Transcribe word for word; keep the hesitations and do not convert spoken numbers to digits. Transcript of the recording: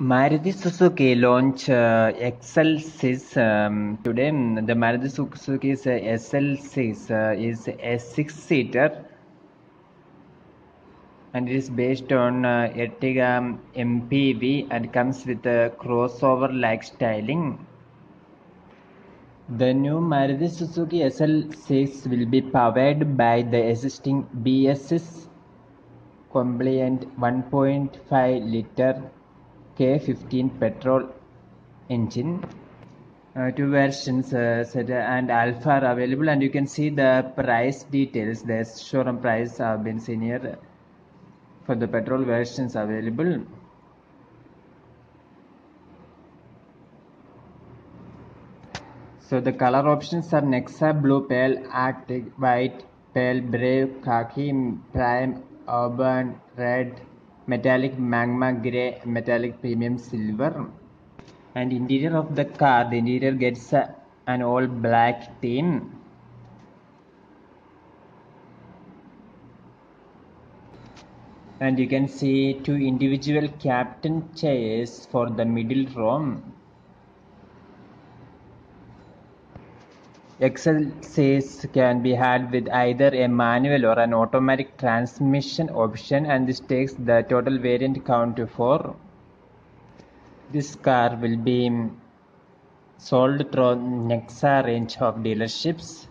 Maruti Suzuki launch uh, X L six um, today. The Maruti Suzuki's uh, S L six uh, is a six-seater and it is based on uh, Ertiga M P V and comes with a crossover-like styling. The new Maruti Suzuki S L six will be powered by the existing B S six compliant one point five liter K fifteen petrol engine. Uh, two versions, uh, Zeta and Alpha, are available, and you can see the price details. The showroom price have been seen here for the petrol versions available. So the color options are Nexa, blue, pale, arctic, white, pale, brave, khaki, prime, urban, red, metallic, magma, grey, metallic, premium, silver. And interior of the car, the interior gets uh, an all black theme. And you can see two individual captain chairs for the middle row. X L six can be had with either a manual or an automatic transmission option, and this takes the total variant count to four. This car will be sold through Nexa range of dealerships.